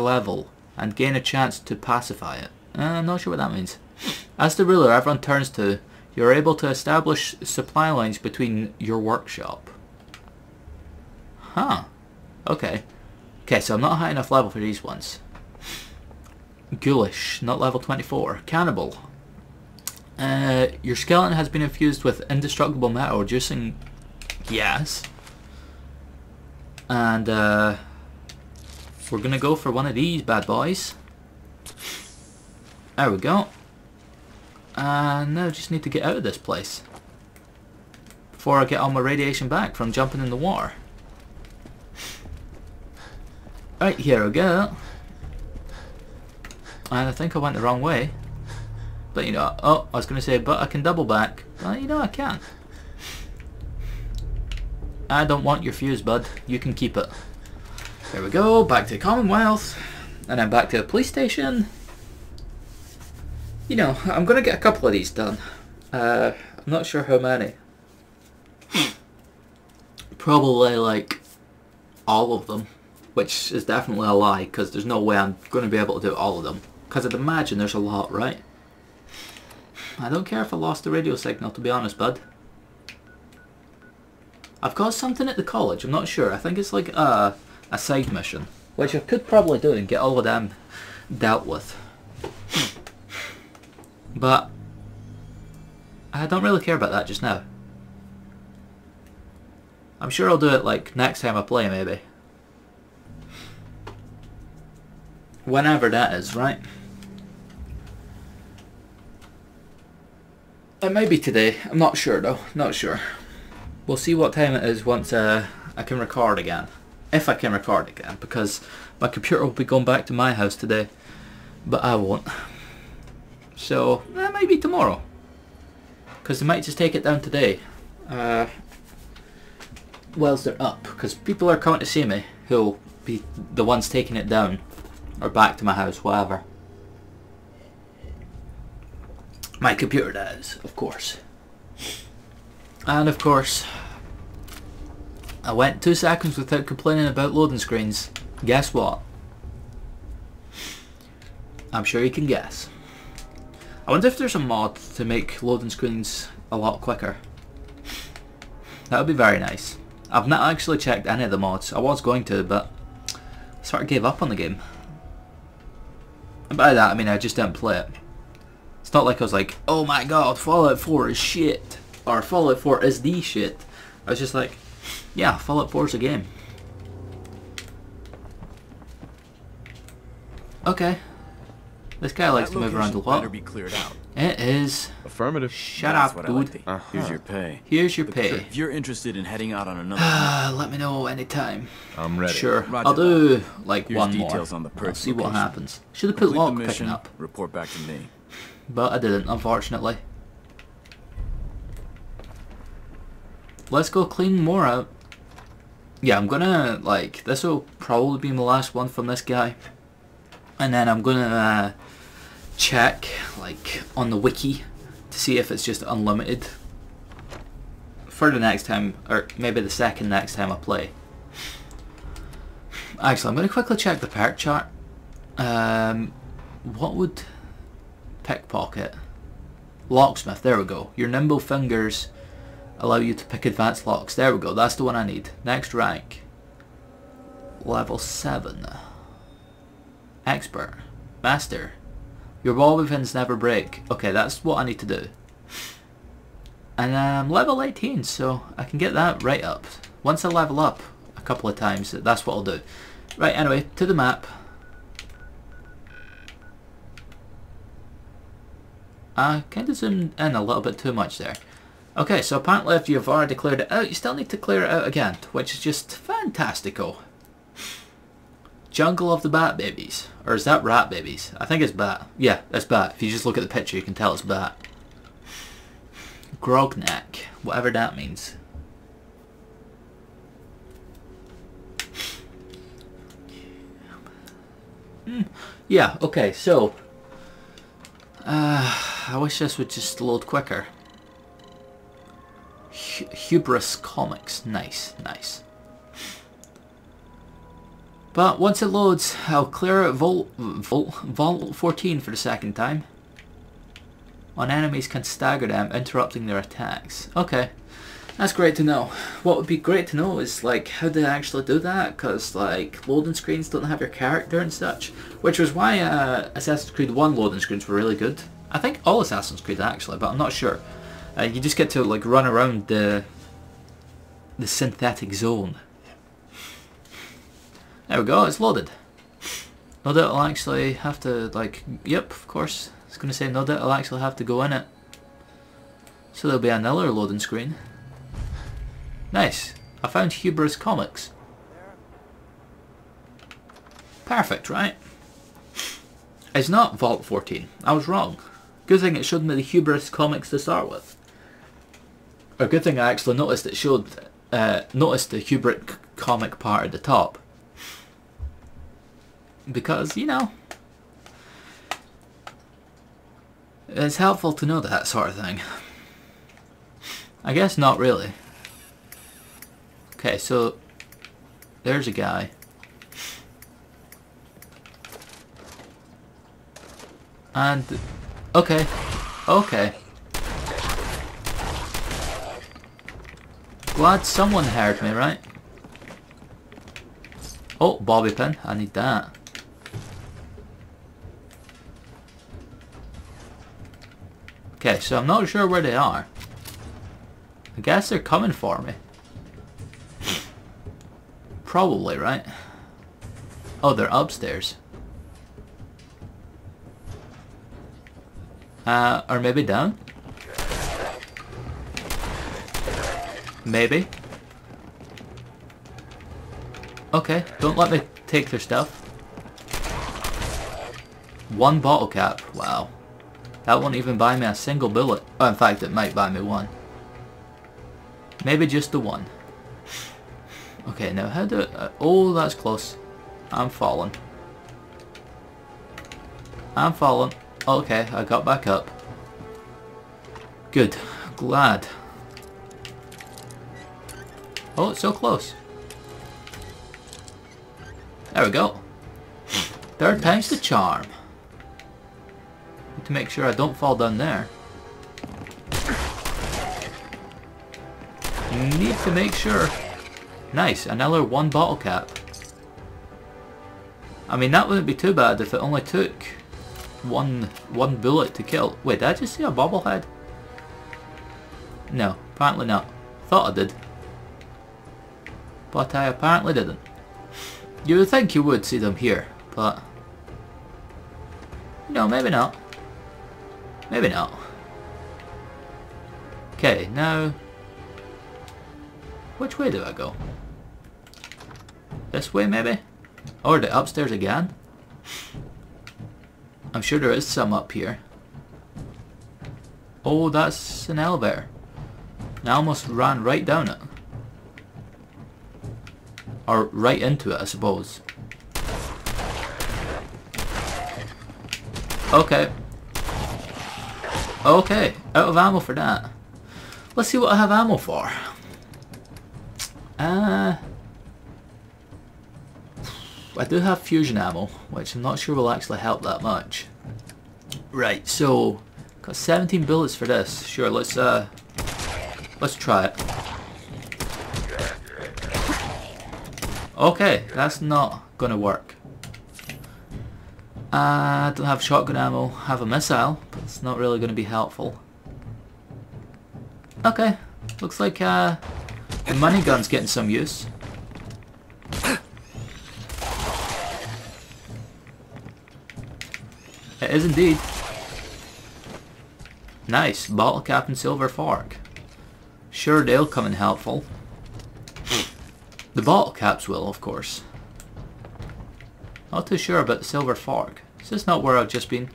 level and gain a chance to pacify it. I'm not sure what that means. As the ruler everyone turns to, you're able to establish supply lines between your workshop. Huh. Okay. Okay, so I'm not high enough level for these ones. Ghoulish, not level 24. Cannibal. Your skeleton has been infused with indestructible metal, reducing gas. And we're gonna go for one of these bad boys. There we go. And now I just need to get out of this place before I get all my radiation back from jumping in the water. Right, here we go. And I think I went the wrong way. But you know, oh, I was going to say, but I can double back. Well, you know I can. I don't want your fuse, bud. You can keep it. There we go, back to the Commonwealth. And then back to the police station. You know, I'm going to get a couple of these done. I'm not sure how many. Probably like all of them. Which is definitely a lie, because there's no way I'm going to be able to do all of them. Because I'd imagine there's a lot, right? I don't care if I lost the radio signal, to be honest, bud. I've got something at the college, I'm not sure. I think it's like a side mission, which I could probably do and get all of them dealt with. But I don't really care about that just now. I'm sure I'll do it like next time I play, maybe. Whenever that is, right? It may be today. I'm not sure though. Not sure. We'll see what time it is once I can record again. If I can record again, because my computer will be going back to my house today. But I won't. So, that might be tomorrow. Because they might just take it down today. Whilst they're up. Because people are coming to see me who'll be the ones taking it down. Or back to my house, whatever. My computer does, of course. And of course, I went 2 seconds without complaining about loading screens. Guess what? I'm sure you can guess. I wonder if there's a mod to make loading screens a lot quicker. That would be very nice. I've not actually checked any of the mods. I was going to, but I sort of gave up on the game. And by that I mean I just didn't play it. It's not like I was like, oh my god, Fallout 4 is shit, or Fallout 4 is the shit. I was just like, yeah, Fallout 4 is a game. Okay. This guy likes to move around a lot. Be cleared out. It is. Affirmative. Shut up, dude. Like here's your pay. Here's your pay. If you're interested in heading out on another, let me know anytime. I'm ready. Sure. Roger. I'll do like here's one more. On the I'll see what happens. Should have put log picking up. Report back to me. But I didn't, unfortunately. Let's go clean more out. Yeah, I'm gonna, like, this will probably be my last one from this guy. And then I'm gonna check, like, on the wiki to see if it's just unlimited. For the next time, or maybe the second next time I play. Actually, I'm gonna quickly check the perk chart. What would... Pickpocket. Locksmith, there we go. Your nimble fingers allow you to pick advanced locks. There we go, that's the one I need. Next rank. Level 7. Expert. Master. Your wall weapons never break. Okay, that's what I need to do. And I'm level 18, so I can get that right up. Once I level up a couple of times, that's what I'll do. Right, anyway, to the map. I kind of zoomed in a little bit too much there. Okay, so apparently if you've already cleared it out, you still need to clear it out again, which is just fantastico. Jungle of the Bat Babies. Or is that Rat Babies? I think it's Bat. Yeah, it's Bat. If you just look at the picture, you can tell it's Bat. Grognak. Whatever that means. Yeah, okay, so... I wish this would just load quicker. Hubris Comics. Nice, nice. But once it loads, I'll clear Vault 14 for the second time. On enemies can stagger them, interrupting their attacks. Okay, that's great to know. What would be great to know is, like, how they actually do that, because, like, loading screens don't have your character and such, which was why Assassin's Creed 1 loading screens were really good. I think all Assassin's Creed actually, but I'm not sure. You just get to, like, run around the synthetic zone. There we go, it's loaded. No doubt I'll actually have to, like, yep, of course. It's going to say no doubt I'll actually have to go in it. So there'll be another loading screen. Nice. I found Hubris Comics. Perfect, right? It's not Vault 14. I was wrong. Good thing it showed me the Hubris Comics to start with. Or good thing I actually noticed it showed, noticed the Hubris comic part at the top. Because, you know, it's helpful to know that sort of thing. I guess not really. Okay, so there's a guy. And okay. Okay. Glad someone heard me, right? Oh, bobby pin. I need that. Okay, so I'm not sure where they are. I guess they're coming for me. Probably, right? Oh, they're upstairs. Or maybe down? Maybe. Okay, don't let me take their stuff. One bottle cap, wow. That won't even buy me a single bullet. Oh, in fact, it might buy me one. Maybe just the one. Okay, now how do... oh, that's close. I'm falling. I'm falling. Okay, I got back up. Good. Glad. Oh, it's so close. There we go. Third time's the charm. To make sure I don't fall down there. Need to make sure. Nice, another one bottle cap. I mean, that wouldn't be too bad if it only took one bullet to kill. Wait, did I just see a bobblehead? No, apparently not. Thought I did. But I apparently didn't. You would think you would see them here, but... no, maybe not. Maybe not. Okay, now... which way do I go? This way, maybe? Or the upstairs again? I'm sure there is some up here. Oh, that's an elevator. And I almost ran right down it. Or right into it, I suppose. Okay. Okay, out of ammo for that. Let's see what I have ammo for. I do have fusion ammo, which I'm not sure will actually help that much. Right, so got 17 bullets for this. Sure, let's try it. Okay, that's not gonna work. I don't have shotgun ammo, have a missile, but it's not really going to be helpful. Okay, looks like the money gun's getting some use. It is indeed. Nice, bottle cap and silver fork. Sure, they'll come in helpful. The bottle caps will, of course. Not too sure about the silver fork. Is this not where I've just been?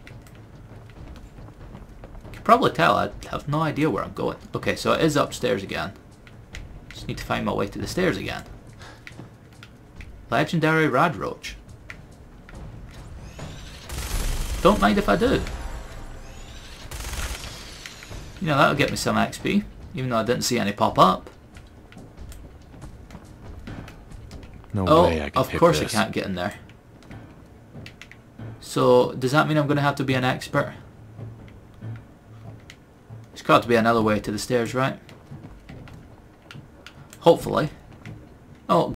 You can probably tell I have no idea where I'm going. Okay, so it is upstairs again. Just need to find my way to the stairs again. Legendary rad roach. Don't mind if I do. You know, that'll get me some XP, even though I didn't see any pop up. No way I can pick this. Of course I can't get in there. So, does that mean I'm going to have to be an expert? There's got to be another way to the stairs, right? Hopefully. Oh,